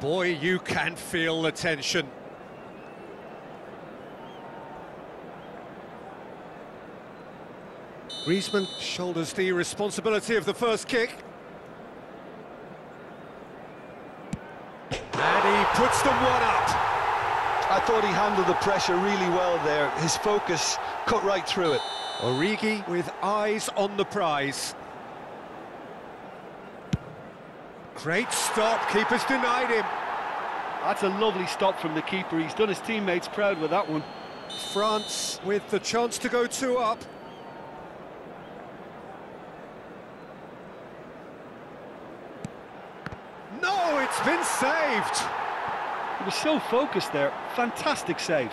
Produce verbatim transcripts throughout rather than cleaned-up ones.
boy, you can feel the tension. Griezmann shoulders the responsibility of the first kick. And he puts them one up. I thought he handled the pressure really well there. His focus cut right through it. Origi with eyes on the prize. Great stop, keeper's denied him. That's a lovely stop from the keeper. He's done his teammates proud with that one. France with the chance to go two up. No, it's been saved. He was so focused there. Fantastic save.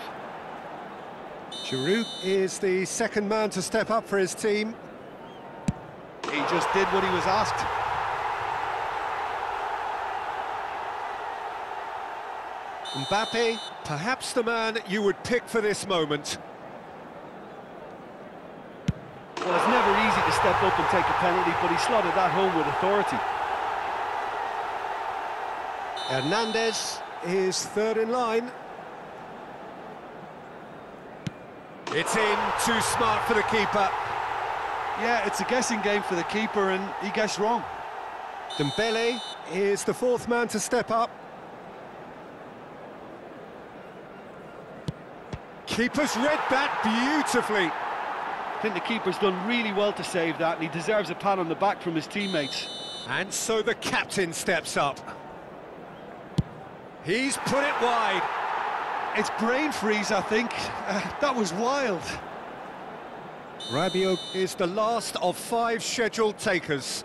Giroud is the second man to step up for his team. He just did what he was asked. Mbappe, perhaps the man you would pick for this moment. Well, it's never easy to step up and take a penalty, but he slotted that home with authority. Hernandez is third in line. It's in, too smart for the keeper. Yeah, it's a guessing game for the keeper, and he guessed wrong. Dembele is the fourth man to step up. Keeper's read that beautifully. I think the keeper's done really well to save that, and he deserves a pat on the back from his teammates. And so the captain steps up. He's put it wide. It's brain freeze, I think. Uh, that was wild. Rabiot is the last of five scheduled takers.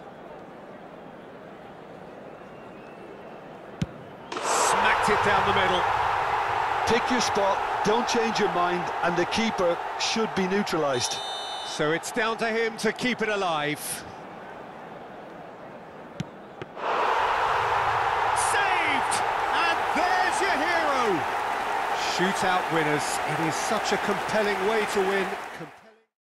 Smacked it down the middle. Pick your spot, don't change your mind, and the keeper should be neutralised. So it's down to him to keep it alive. Shootout winners. It is such a compelling way to win.